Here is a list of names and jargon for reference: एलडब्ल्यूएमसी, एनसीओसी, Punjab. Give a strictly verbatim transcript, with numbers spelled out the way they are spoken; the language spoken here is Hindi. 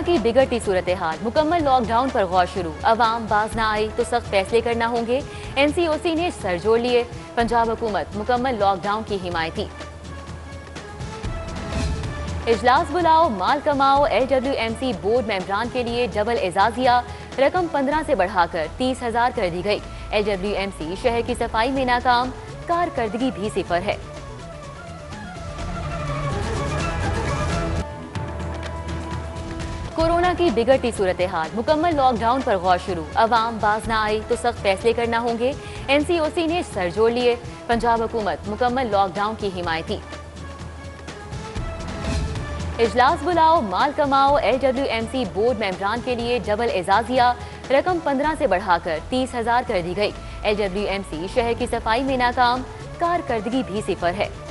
कोरोना की बिगड़ती सूरत हाल, मुकम्मल लॉकडाउन पर गौर शुरू। अवाम बाज ना आई तो सख्त फैसले करना होंगे। एनसीओसी ने सर जोड़ लिए। पंजाब हुकूमत मुकम्मल लॉकडाउन की हिमायती। इजलास बुलाओ, माल कमाओ। एलडब्ल्यूएमसी बोर्ड मेंबरान के लिए डबल एजाजिया। रकम पंद्रह से बढ़ाकर तीस हजार कर दी गई। एलडब्ल्यूएमसी शहर की सफाई में नाकाम, कारकर्दगी भी सिफर है। कोरोना की बिगड़ती सूरत हाल, मुकम्मल लॉकडाउन पर गौर शुरू। अवाम बाज ना आई तो सख्त फैसले करना होंगे। एनसीओसी ने सर जोड़ लिए। पंजाब हुकूमत मुकम्मल लॉकडाउन की हिमायती। इजलास बुलाओ, माल कमाओ। एलडब्ल्यूएमसी बोर्ड मेंबरान के लिए डबल एजाजिया। रकम पंद्रह से बढ़ाकर तीस हजार कर दी गई। एलडब्ल्यूएमसी शहर की सफाई में नाकाम, कारकर्दगी भी सिफर है।